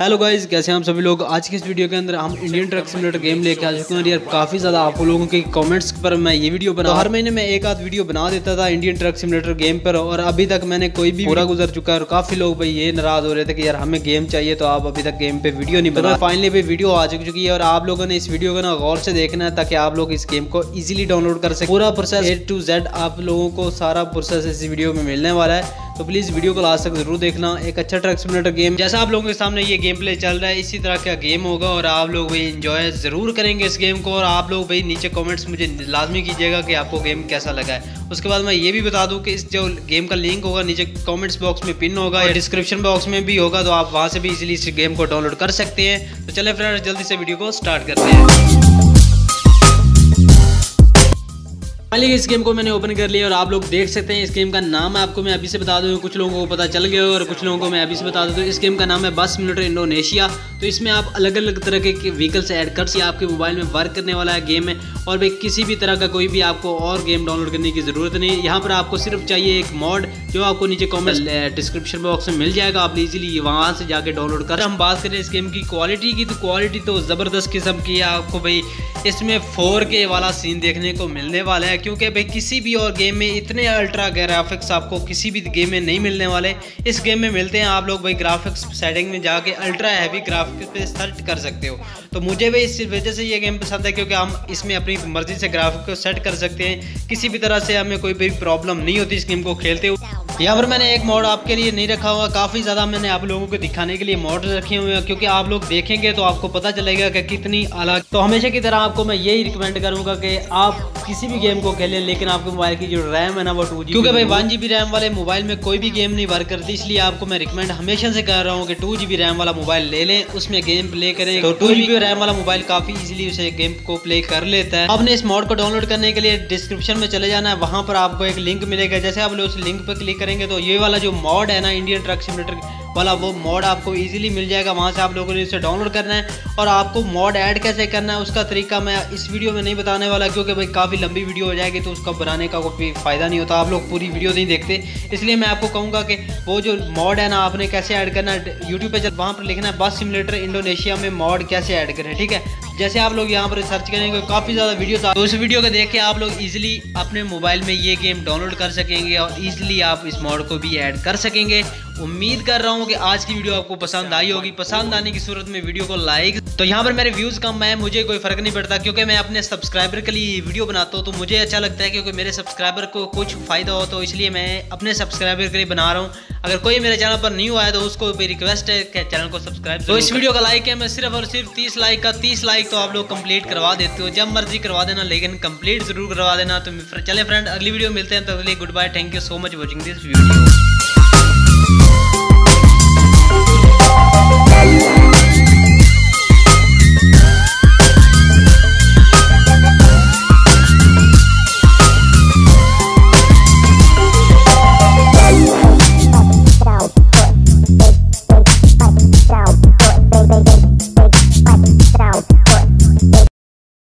Hello guys, कैसे हैं आप सभी लोग। आज की इस वीडियो के अंदर हम इंडियन ट्रक सिमुलेटर गेम लेके आ चुके हैं। यार काफ़ी ज़्यादा आप लोगों के कमेंट्स पर मैं ये वीडियो बना, हर महीने मैं एक आध वीडियो बना देता था इंडियन ट्रक सिमुलेटर गेम पर, और अभी तक मैंने कोई भी पूरा गुजर चुका है। और काफ़ी लोग भाई ये नाराज़ हो रहे थे कि यार हमें गेम चाहिए तो आप अभी तक गेम पर वीडियो नहीं बना। फाइनली भाई वीडियो आ चुकी है और आप लोगों ने इस वीडियो को ना गौर से देखना है ताकि आप लोग इस गेम को ईजिली डाउनलोड कर सकें। पूरा प्रोसेस A to Z आप लोगों को सारा प्रोसेस इस वीडियो में मिलने वाला है, तो प्लीज़ वीडियो को लास्ट तक जरूर देखना। एक अच्छा ट्रक सिमुलेटर गेम, जैसा आप लोगों के सामने ये गेम प्ले चल रहा है, इसी तरह का गेम होगा और आप लोग भाई एंजॉय ज़रूर करेंगे इस गेम को। और आप लोग भाई नीचे कमेंट्स मुझे लाजमी कीजिएगा कि आपको गेम कैसा लगा है। उसके बाद मैं ये भी बता दूं कि इस जो गेम का लिंक होगा नीचे कमेंट्स बॉक्स में पिन होगा या डिस्क्रिप्शन बॉक्स में भी होगा, तो आप वहाँ से भी इजीली इस गेम को डाउनलोड कर सकते हैं। तो चले फ्रेंड्स, जल्दी से वीडियो को स्टार्ट करते हैं। फाइनली इस गेम को मैंने ओपन कर लिया और आप लोग देख सकते हैं इस गेम का नाम आपको मैं अभी से बता दूं, कुछ लोगों को पता चल गया होगा और कुछ लोगों को मैं अभी से बता दूं। तो इस गेम का नाम है बस सिमुलेटर इंडोनेशिया। तो इसमें आप अलग अलग तरह के व्हीकल्स ऐड कर सकते, आपके मोबाइल में वर्क करने वाला है गेम है। और भाई किसी भी तरह का कोई भी आपको और गेम डाउनलोड करने की ज़रूरत नहीं, यहाँ पर आपको सिर्फ चाहिए एक मॉड, जो आपको नीचे कमेंट डिस्क्रिप्शन बॉक्स में मिल जाएगा, आप इजीली वहाँ से जाके डाउनलोड कर। हम बात करें इस गेम की क्वालिटी की, तो क्वालिटी तो ज़बरदस्त किस्म की है। आपको भाई इसमें 4K वाला सीन देखने को मिलने वाला है, क्योंकि भाई किसी भी और गेम में इतने अल्ट्रा ग्राफिक्स आपको किसी भी गेम में नहीं मिलने वाले। इस गेम में मिलते हैं, आप लोग भाई ग्राफिक्स सेटिंग में जाके अल्ट्रा हैवी ग्राफिक्स पे सर्च कर सकते हो। तो मुझे भाई इस वजह से ये गेम पसंद है क्योंकि हम इसमें अपनी मर्जी से ग्राफिक को सेट कर सकते हैं, किसी भी तरह से हमें कोई भी प्रॉब्लम नहीं होती इस गेम को खेलते हुए। यहाँ पर मैंने एक मॉड आपके लिए नहीं रखा हुआ, काफ़ी ज़्यादा मैंने आप लोगों को दिखाने के लिए मॉड रखे हुए हैं, क्योंकि आप लोग देखेंगे तो आपको पता चलेगा कि कितनी अलग। तो हमेशा की तरह आपको मैं यही रिकमेंड करूँगा कि आप किसी भी गेम को खेलें, लेकिन आपके मोबाइल की जो रैम है ना वो 2GB, क्योंकि भाई 1GB रैम वाले मोबाइल में कोई भी गेम नहीं वर्क करती। इसलिए आपको मैं रिकमेंड हमेशा से कर रहा हूँ कि 2GB रैम वाला मोबाइल ले लें, उसमें गेम प्ले करें। तो 2GB रैम वाला मोबाइल काफ़ी ईजिली उसे गेम को प्ले कर लेता है। आपने इस मॉड को डाउनलोड करने के लिए डिस्क्रिप्शन में चले जाना है, वहाँ पर आपको एक लिंक मिलेगा। जैसे आप लोग उस लिंक पर क्लिक करेंगे तो ये वाला जो मॉड है ना इंडियन ट्रक सिमुलेटर वाला, वो मॉड आपको इजीली मिल जाएगा। वहाँ से आप लोगों ने इसे डाउनलोड करना है और आपको मॉड ऐड कैसे करना है उसका तरीका मैं इस वीडियो में नहीं बताने वाला, क्योंकि भाई काफ़ी लंबी वीडियो हो जाएगी तो उसका बनाने का कोई फ़ायदा नहीं होता, आप लोग पूरी वीडियो नहीं देखते। इसलिए मैं आपको कहूँगा कि वो जो मॉड है ना आपने कैसे ऐड करना है, यूट्यूब पर वहाँ पर लिखना है बस सिमुलेटर इंडोनेशिया में मॉड कैसे ऐड करें, ठीक है। जैसे आप लोग यहाँ पर सर्च करेंगे काफ़ी ज़्यादा वीडियोस, तो उस वीडियो को देख के आप लोग इजीली अपने मोबाइल में ये गेम डाउनलोड कर सकेंगे और इजीली आप इस मॉड को भी ऐड कर सकेंगे। उम्मीद कर रहा हूँ कि आज की वीडियो आपको पसंद आई होगी। पसंद आने की सूरत में वीडियो को लाइक, तो यहाँ पर मेरे व्यूज़ कम है मुझे कोई फ़र्क नहीं पड़ता, क्योंकि मैं अपने सब्सक्राइबर के लिए वीडियो बनाता हूँ तो मुझे अच्छा लगता है, क्योंकि मेरे सब्सक्राइबर को कुछ फ़ायदा हो, तो इसलिए मैं अपने सब्सक्राइबर के लिए बना रहा हूँ। अगर कोई मेरे चैनल पर नहीं हुआ है तो उसको भी रिक्वेस्ट है कि चैनल को सब्सक्राइब। तो इस वीडियो का लाइक है मैं सिर्फ और सिर्फ 30 लाइक तो आप लोग कंप्लीट करवा देते हो, जब मर्जी करवा देना लेकिन कंप्लीट ज़रूर करवा देना। तो चले फ्रेंड, अगली वीडियो में मिलते हैं, तो अगले good bye, thank you so much watching this video.